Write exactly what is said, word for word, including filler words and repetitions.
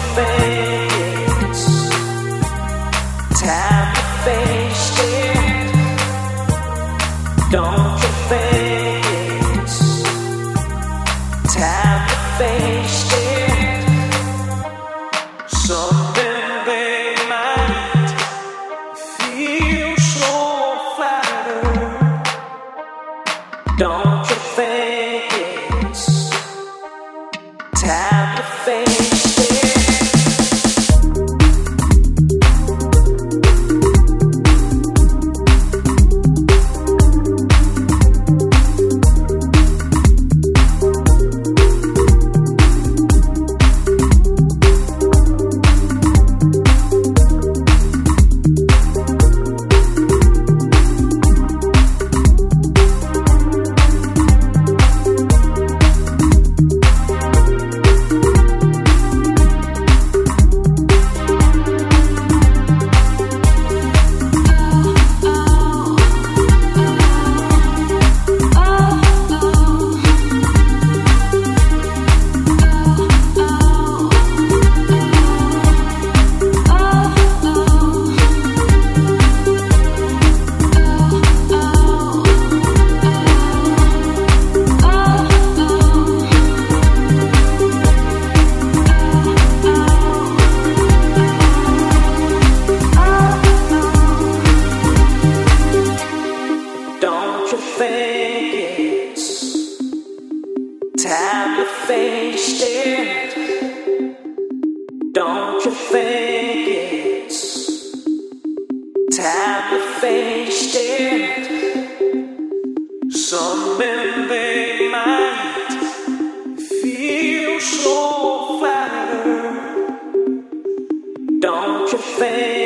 face, time to face it. Don't you face, time to face it. Something they might feel so flattered. Don't you face, time to face. Time to face it. Don't you think it's time to face it? Some men they might feel so flattered. Don't you think?